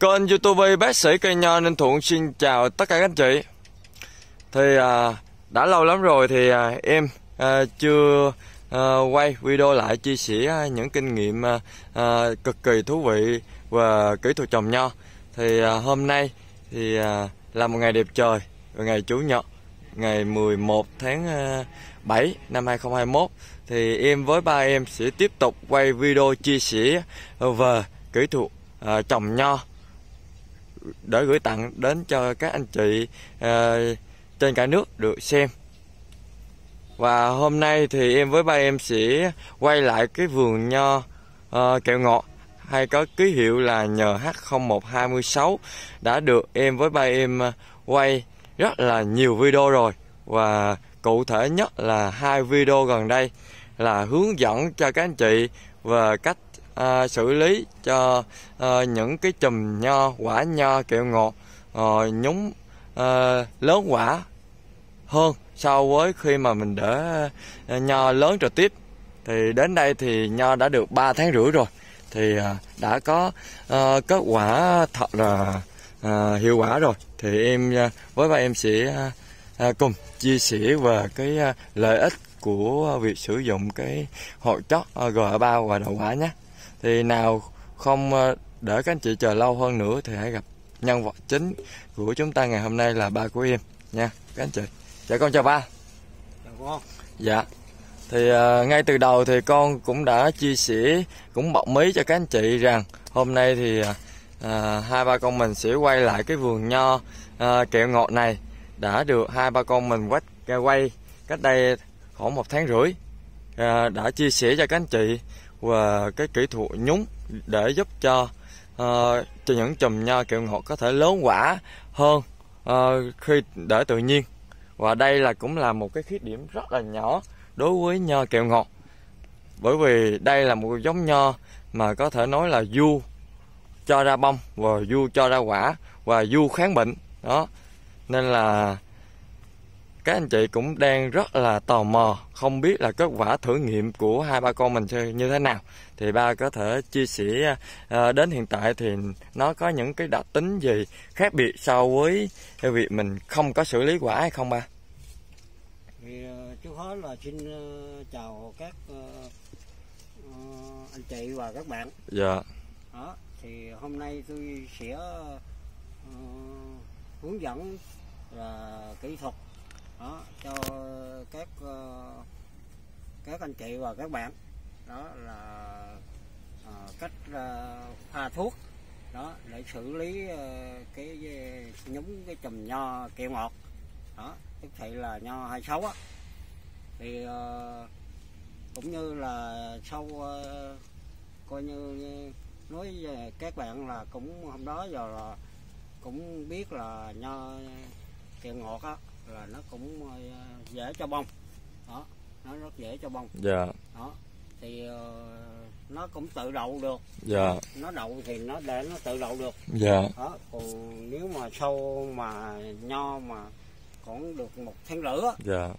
Kênh YouTube bác sĩ cây nho Ninh Thuận xin chào tất cả các anh chị. Thì đã lâu lắm rồi thì em chưa quay video lại chia sẻ những kinh nghiệm cực kỳ thú vị về kỹ thuật trồng nho. Thì hôm nay thì là một ngày đẹp trời, ngày Chủ nhật, ngày 11 tháng 7 năm 2021. Thì em với ba em sẽ tiếp tục quay video chia sẻ về kỹ thuật trồng nho để gửi tặng đến cho các anh chị trên cả nước được xem. Và hôm nay thì em với ba em sẽ quay lại cái vườn nho kẹo ngọt hay có ký hiệu là NH0126 đã được em với ba em quay rất là nhiều video rồi, và cụ thể nhất là hai video gần đây là hướng dẫn cho các anh chị về cách xử lý cho những cái chùm nho, quả nho kẹo ngọt nhúng lớn quả hơn so với khi mà mình để nho lớn trực tiếp. Thì đến đây thì nho đã được 3 tháng rưỡi rồi, thì đã có kết quả thật là hiệu quả rồi. Thì em với ba em sẽ cùng chia sẻ về cái lợi ích của việc sử dụng cái hoạt chất GA3 và đậu quả nhé. Thì nào không để các anh chị chờ lâu hơn nữa thì hãy gặp nhân vật chính của chúng ta ngày hôm nay là ba của em nha các anh chị. Dạ con chào ba. Chào con. Dạ. Thì ngay từ đầu thì con cũng đã chia sẻ, cũng bật mí cho các anh chị rằng hôm nay thì hai ba con mình sẽ quay lại cái vườn nho kẹo ngọt này đã được hai ba con mình quay cách đây khoảng 1 tháng rưỡi, đã chia sẻ cho các anh chị và cái kỹ thuật nhúng để giúp cho những chùm nho kẹo ngọt có thể lớn quả hơn khi để tự nhiên. Và đây là cũng là một cái khuyết điểm rất là nhỏ đối với nho kẹo ngọt, bởi vì đây là một giống nho mà có thể nói là du cho ra bông và du cho ra quả và du kháng bệnh đó, nên là các anh chị cũng đang rất là tò mò không biết là kết quả thử nghiệm của hai ba con mình như thế nào. Thì ba có thể chia sẻ đến hiện tại thì nó có những cái đặc tính gì khác biệt so với việc mình không có xử lý quả hay không ba? Thì trước hết là xin chào các anh chị và các bạn. Dạ. Đó, thì hôm nay tôi sẽ hướng dẫn là kỹ thuật đó, cho các anh chị và các bạn, đó là cách pha thuốc đó để xử lý cái nhúng cái chùm nho kẹo ngọt đó, tức thị là nho 26 á. Thì cũng như là sau coi như nói về các bạn là cũng hôm đó giờ là cũng biết là nho kẹo ngọt á là nó cũng dễ cho bông đó, nó rất dễ cho bông. Dạ. Đó thì nó cũng tự đậu được. Dạ. Nó đậu thì nó để nó tự đậu được. Dạ. Đó, còn nếu mà sau mà nho mà còn được 1 tháng rưỡi. Dạ.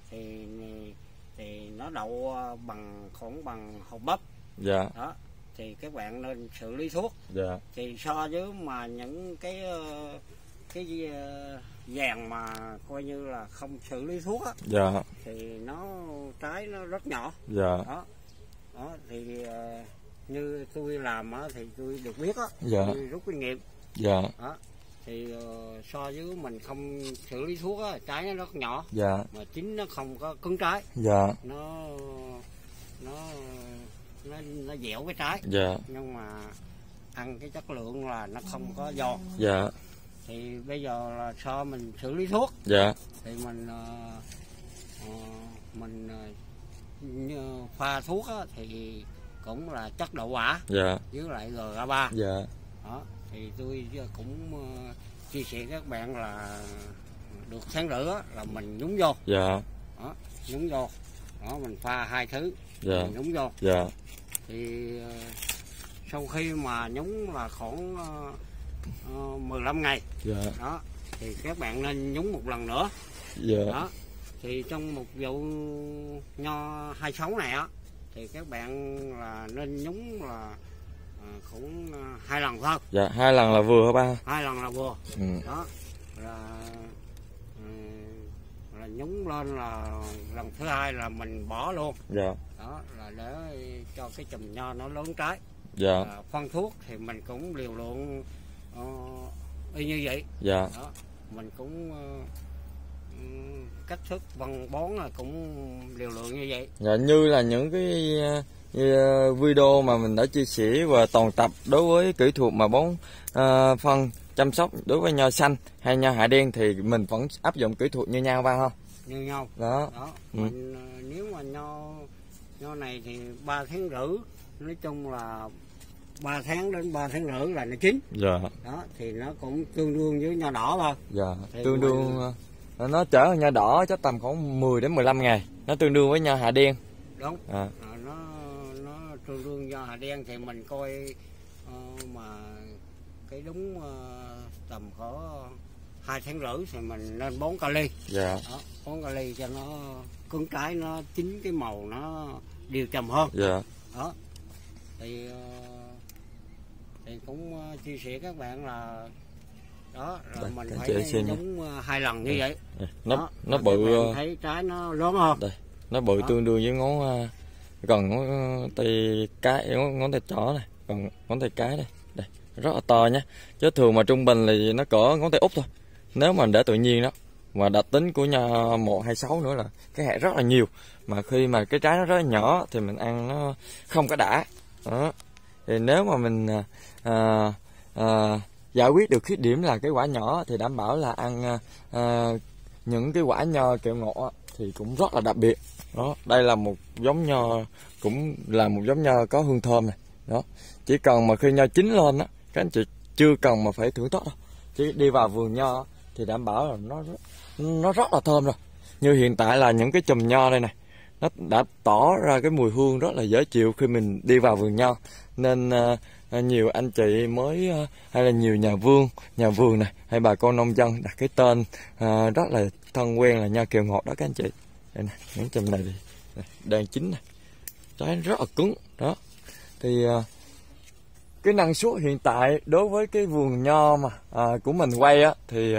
Thì nó đậu bằng khoảng bằng hộp bắp. Dạ. Đó thì các bạn nên xử lý thuốc. Dạ. Thì so với mà những cái vàng mà coi như là không xử lý thuốc á. Dạ. Thì nó trái nó rất nhỏ. Dạ. Đó. Đó thì như tôi làm á thì tôi được biết á. Dạ. Tôi rút kinh nghiệm. Dạ. Đó thì so với mình không xử lý thuốc á, trái nó rất nhỏ. Dạ. Mà chính nó không có cứng trái. Dạ. Nó dẻo cái trái. Dạ. Nhưng mà ăn cái chất lượng là nó không có giòn. Dạ. Thì bây giờ là so mình xử lý thuốc. Dạ. Thì mình pha thuốc á, thì cũng là chất đậu quả. Dạ. Với lại GA3. Dạ. Đó thì tôi cũng chia sẻ các bạn là được 1 tháng rưỡi á, là mình nhúng vô. Dạ. Đó, nhúng vô. Đó mình pha 2 thứ. Dạ. Mình nhúng vô. Dạ. Thì sau khi mà nhúng là khoảng 15 ngày. Dạ. Đó thì các bạn nên nhúng 1 lần nữa. Dạ. Đó thì trong một vụ nho 26 này á thì các bạn là nên nhúng là cũng 2 lần thôi. Dạ, 2 lần là vừa hả ba? 2 lần là vừa. Ừ. Đó là nhúng lên là lần thứ 2 là mình bỏ luôn. Dạ. Đó là để cho cái chùm nho nó lớn trái. Dạ. Phân thuốc thì mình cũng liều lượng y như vậy. Dạ. Đó, mình cũng cách thức phân bón là cũng liều lượng như vậy. Dạ, như là những cái video mà mình đã chia sẻ và toàn tập đối với kỹ thuật mà bón phân chăm sóc đối với nho xanh hay nho hạ đen thì mình vẫn áp dụng kỹ thuật như nhau ba không? Như nhau. Đó. Đó. Mình, nếu mà nho này thì 3,5 tháng, nói chung là 3 tháng đến 3,5 tháng là nó chín. Dạ. Đó thì nó cũng tương đương với nho đỏ thôi. Dạ. Thì tương đương nó trở nho đỏ chắc tầm khoảng 10 đến 15 ngày. Nó tương đương với nho hạ đen. Đúng. À. Nó tương đương nho hạ đen thì mình coi mà cái đúng tầm có 2,5 tháng thì mình nên bón kali. Dạ. Đó, bón kali cho nó cứng trái, nó chín cái màu nó đều trầm hơn. Dạ. Đó. Thì cũng chia sẻ các bạn là đó là đây, mình phải đúng 2 lần như vậy. Đây. Nó bự, thấy trái nó lớn hơn. Đây. Nó bự đó. Tương đương với ngón gần ngón tay cái, ngón tay trỏ này, còn ngón tay cái đây. Đây, rất là to nhé. Chứ thường mà trung bình thì nó cỡ ngón tay út thôi. Nếu mà để tự nhiên đó, mà đặc tính của nho 126 nữa là cái hạt rất là nhiều, mà khi mà cái trái nó rất là nhỏ thì mình ăn nó không có đã. Đó. Thì nếu mà mình giải quyết được khuyết điểm là cái quả nhỏ thì đảm bảo là ăn những cái quả nho kẹo ngọt thì cũng rất là đặc biệt. Đó, đây là một giống nho, cũng là một giống nho có hương thơm này. Đó, chỉ cần mà khi nho chín lên đó, các anh chị chưa cần mà phải thưởng thức đâu, chỉ đi vào vườn nho thì đảm bảo là nó rất là thơm rồi. Như hiện tại là những cái chùm nho đây này, nó đã tỏ ra cái mùi hương rất là dễ chịu khi mình đi vào vườn nho, nên nhiều anh chị mới hay là nhiều nhà vườn này hay bà con nông dân đặt cái tên rất là thân quen là nho kiều ngọt đó các anh chị. Đây này, những chùm này thì đang chín này, trái rất là cứng đó. Thì cái năng suất hiện tại đối với cái vườn nho mà của mình quay á thì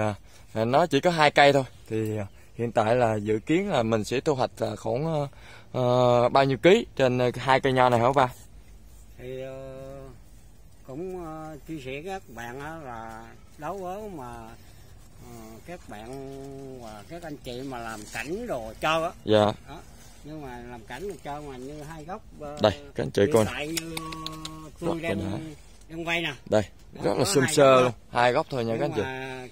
nó chỉ có 2 cây thôi. Thì hiện tại là dự kiến là mình sẽ thu hoạch khoảng bao nhiêu ký trên 2 cây nho này hả ba? Thì cũng chia sẻ các bạn là đấu với mà các bạn và các anh chị mà làm cảnh đồ chơi á. Dạ. Đó. Nhưng mà làm cảnh đồ chơi mà như 2 gốc đây các anh chị coi đang quay nè. Đây, đó, rất là sum sơ luôn, 2 gốc thôi nha các anh chị.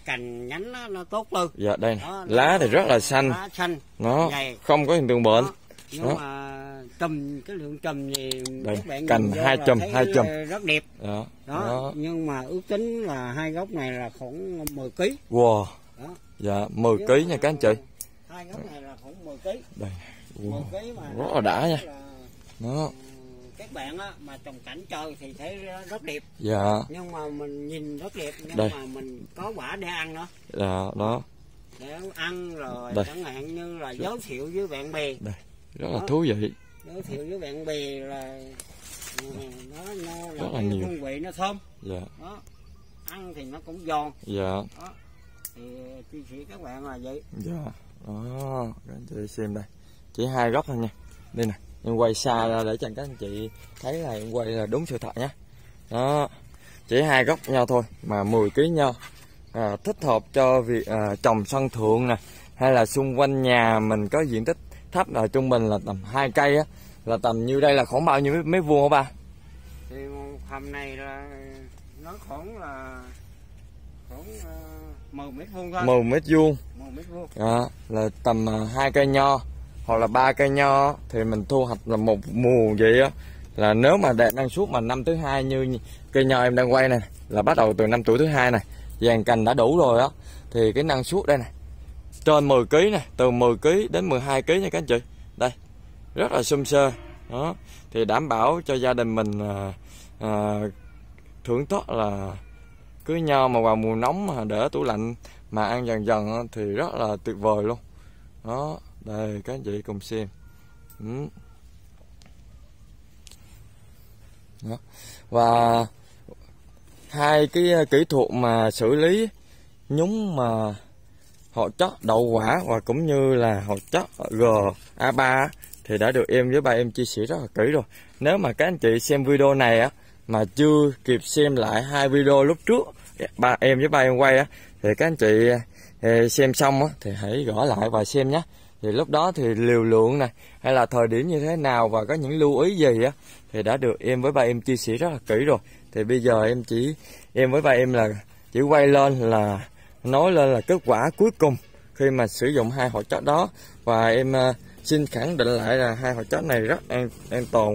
Cành nhánh nó tốt luôn. Dạ đây này. Đó, lá thì rất là xanh. Lá xanh. Nó không có hiện tượng bệnh. Đó. Nhưng đó. Mà chùm, cái lượng chùm gì đây. Các bạn cành 2 chùm rất đẹp. Đó. Đó. Đó. Nhưng mà ước tính là 2 gốc này là khoảng 10 kg. Wow. Đó. Dạ 10 kg nha các anh chị. 2 gốc này là khoảng 10 kg. Đây. Wow. 10 kg mà rất là đã nha. Đó. Các bạn á, mà trồng cảnh chơi thì thấy rất đẹp. Dạ. Nhưng mà mình nhìn rất đẹp nhưng đây. Mà mình có quả để ăn nữa. Dạ, đó. Để ăn rồi đây. Chẳng hạn như là giới thiệu với bạn bè. Đây. Rất đó. Là thú vị. Giới thiệu với bạn bè là nó rất là nhiều hương vị, nó thơm. Dạ. Đó. Ăn thì nó cũng giòn. Dạ. Đó. Thì chia sẻ các bạn là vậy. Dạ. Đó, các anh chị xem đây. Chỉ 2 gốc thôi nha. Đây nè. Em quay xa ra để cho các anh chị thấy là em quay là đúng sự thật nhé. Đó, chỉ 2 gốc nho thôi mà 10 kg nho, thích hợp cho việc trồng sân thượng nè, hay là xung quanh nhà mình có diện tích thấp là trung bình là tầm 2 cây á, là tầm như đây là khoảng bao nhiêu mét vuông hả ba? Thì phòng này là nó khoảng 10 mét vuông thôi. 10 mét vuông. 10 mét vuông. Đó, là tầm 2 cây nho. Hoặc là 3 cây nho thì mình thu hoạch là một mùa vậy á, là nếu mà đạt năng suất mà năm thứ 2 như cây nho em đang quay này là bắt đầu từ năm tuổi thứ 2 này, dàn cành đã đủ rồi á, thì cái năng suất đây này trên 10 kg này, từ 10 kg đến 12 kg nha các anh chị. Đây rất là sum sơ đó, thì đảm bảo cho gia đình mình thưởng thức là cứ nho mà vào mùa nóng mà để tủ lạnh mà ăn dần dần thì rất là tuyệt vời luôn đó. Đây các anh chị cùng xem. Đó. Và hai cái kỹ thuật mà xử lý nhúng mà họ chót đậu quả và cũng như là họ chót GA3 thì đã được em với ba em chia sẻ rất là kỹ rồi. Nếu mà các anh chị xem video này á mà chưa kịp xem lại hai video lúc trước ba em với ba em quay á, thì các anh chị xem xong á thì hãy gõ lại và xem nhé. Thì lúc đó thì liều lượng này hay là thời điểm như thế nào và có những lưu ý gì á thì đã được em với ba em chia sẻ rất là kỹ rồi. Thì bây giờ em với ba em là chỉ quay lên là nói lên là kết quả cuối cùng khi mà sử dụng hai hột chót đó. Và em xin khẳng định lại là hai hột chót này rất an toàn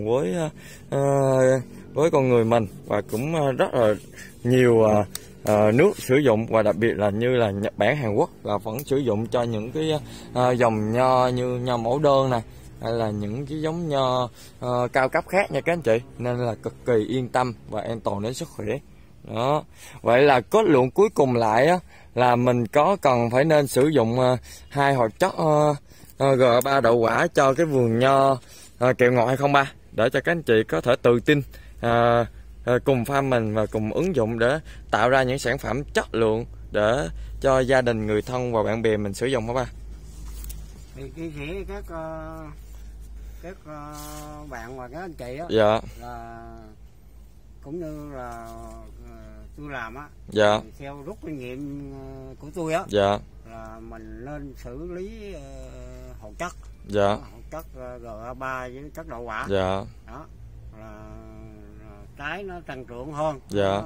với con người mình, và cũng rất là nhiều nước sử dụng, và đặc biệt là như là Nhật Bản, Hàn Quốc là vẫn sử dụng cho những cái dòng nho như nho mẫu đơn này hay là những cái giống nho cao cấp khác nha các anh chị, nên là cực kỳ yên tâm và an toàn đến sức khỏe. Đó. Vậy là kết luận cuối cùng lại á, là mình có cần phải nên sử dụng hai hột chót G3 đậu quả cho cái vườn nho kẹo ngọt hay không ba, để cho các anh chị có thể tự tin cùng farm mình và cùng ứng dụng để tạo ra những sản phẩm chất lượng để cho gia đình, người thân và bạn bè mình sử dụng hả ba? Thì chia sẻ các bạn và các anh chị á, dạ, là cũng như là tôi làm á, dạ, theo rút kinh nghiệm của tôi á, dạ, là mình nên xử lý hột chất, dạ, hột chất GA3 với chất đậu quả, dạ, đó là trái nó tăng trưởng hơn, dạ,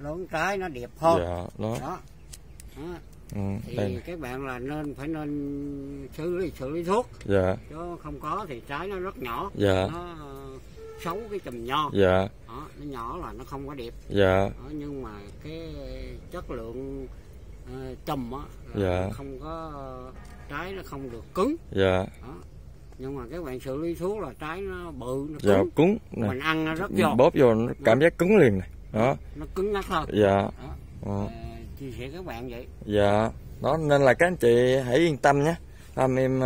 lớn trái nó đẹp hơn, dạ, đó, đó. Ừ, thì đây, các bạn là phải nên xử lý thuốc, dạ, chứ không có thì trái nó rất nhỏ, dạ, nó xấu cái chùm nho, dạ, đó, nó nhỏ là nó không có đẹp, dạ, đó, nhưng mà cái chất lượng chùm á, dạ, không có, trái nó không được cứng, dạ, đó. Nhưng mà các bạn xử lý thuốc là trái nó bự, nó cứng, dạ, cứng. Mình ăn nó rất giòn, bóp vô nó cảm giác cứng liền này, đó, nó cứng ngắt hơn, dạ, chia sẻ các bạn vậy, dạ, đó, nên là các anh chị hãy yên tâm nhé. Em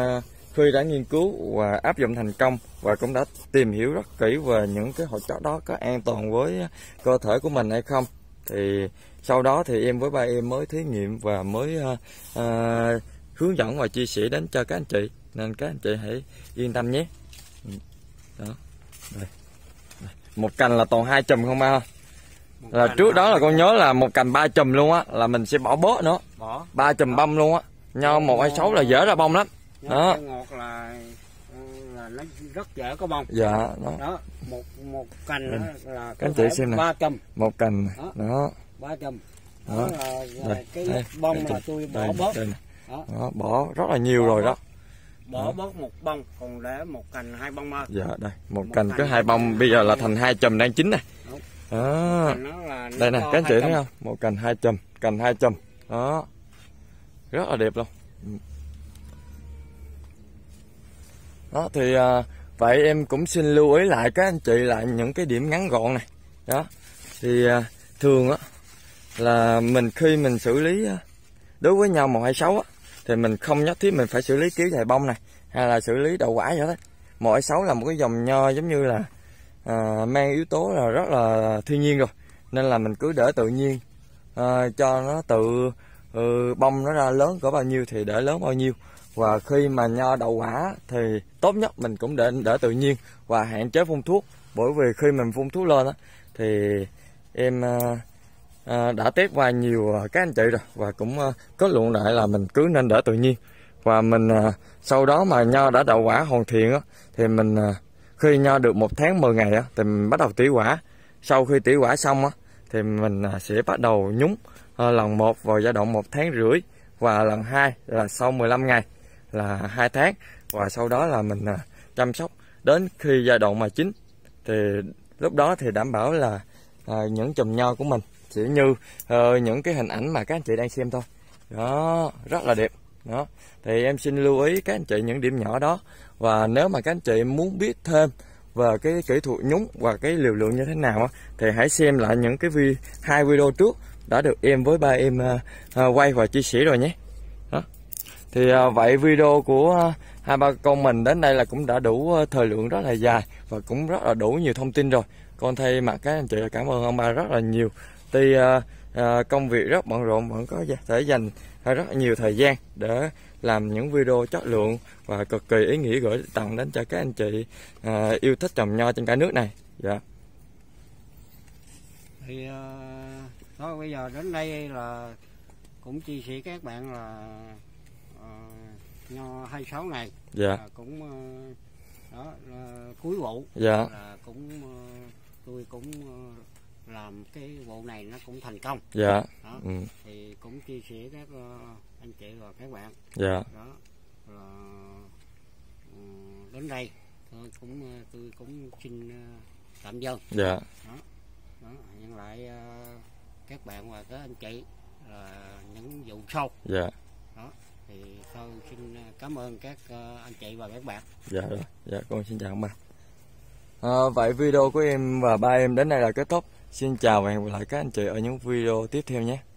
khi đã nghiên cứu và áp dụng thành công và cũng đã tìm hiểu rất kỹ về những cái hột chót đó có an toàn với cơ thể của mình hay không, thì sau đó thì em với ba em mới thí nghiệm và mới hướng dẫn và chia sẻ đến cho các anh chị, nên các anh chị hãy yên tâm nhé. Đó. Đây. Một cành là toàn 2 chùm không ba? Là trước đó là con nhớ là một cành 3 chùm luôn á, là mình sẽ bỏ bớt nữa, 3 chùm bông luôn á. Nho 126 là dễ ra bông lắm. Đó. Ngọt là nó rất dễ có bông. Dạ, đó. Đó. Một cành là các anh chị xem này. 3 chùm. Một cành đó. 3 chùm. Đó là cái bông mà tôi bỏ bớt. Đó, bỏ rất là nhiều rồi đó. Bỏ bớt 1 bông, còn để 1 cành 2 bông mơ. Dạ đây, một cành cứ 2 bông, bây giờ là thành 2 chùm đang chín này. Đó. Đây nè, các anh chị thấy không? 1 cành 2 chùm, cành 2 chùm. Đó. Rất là đẹp luôn. Đó thì vậy em cũng xin lưu ý lại các anh chị lại những cái điểm ngắn gọn này. Đó. Thì thường á là khi mình xử lý đối với nho 126 á, thì mình không nhất thiết mình phải xử lý kéo dài bông này hay là xử lý đậu quả vậy đó. 126 là một cái dòng nho giống như là mang yếu tố là rất là thiên nhiên rồi, nên là mình cứ để tự nhiên cho nó tự bông nó ra lớn cỡ bao nhiêu thì để lớn bao nhiêu. Và khi mà nho đậu quả thì tốt nhất mình cũng để tự nhiên và hạn chế phun thuốc, bởi vì khi mình phun thuốc lên đó, thì em đã test qua nhiều các anh chị rồi và cũng kết luận lại là mình cứ nên để tự nhiên. Và mình sau đó mà nho đã đậu quả hoàn thiện á, thì mình khi nho được 1 tháng 10 ngày á, thì mình bắt đầu tỉa quả. Sau khi tỉa quả xong á, thì mình sẽ bắt đầu nhúng lần 1 vào giai đoạn 1 tháng rưỡi, và lần 2 là sau 15 ngày là 2 tháng, và sau đó là mình chăm sóc đến khi giai đoạn mà chín. Thì lúc đó thì đảm bảo là những chùm nho của mình chỉ như những cái hình ảnh mà các anh chị đang xem thôi. Đó, rất là đẹp. Đó. Thì em xin lưu ý các anh chị những điểm nhỏ đó. Và nếu mà các anh chị muốn biết thêm về cái kỹ thuật nhúng và cái liều lượng như thế nào thì hãy xem lại những cái hai video trước đã được em với ba em quay và chia sẻ rồi nhé. Đó. Thì vậy video của hai ba con mình đến đây là cũng đã đủ thời lượng rất là dài và cũng rất là đủ nhiều thông tin rồi. Con thay mặt các anh chị cảm ơn ông bà rất là nhiều. Tuy công việc rất bận rộn, vẫn có thể dành rất là nhiều thời gian để làm những video chất lượng và cực kỳ ý nghĩa gửi tặng đến cho các anh chị yêu thích trồng nho trên cả nước này. Dạ. Thì thôi bây giờ đến đây là cũng chia sẻ các bạn là nho 26 này. Dạ. Cũng đó là cuối vụ. Dạ. Là cũng tôi cũng làm cái vụ này nó cũng thành công. Dạ. Đó. Ừ. Thì cũng chia sẻ các anh chị và các bạn. Dạ. Đó là đến đây thôi, cũng tôi cũng xin tạm dừng. Dạ. Đó. Đó, nhận lại các bạn và các anh chị là những vụ sau. Dạ. Đó. Thì tôi xin cảm ơn các anh chị và các bạn. Dạ. Dạ, con xin chào ông bà. Vậy video của em và ba em đến đây là kết thúc. Xin chào và hẹn gặp lại các anh chị ở những video tiếp theo nhé.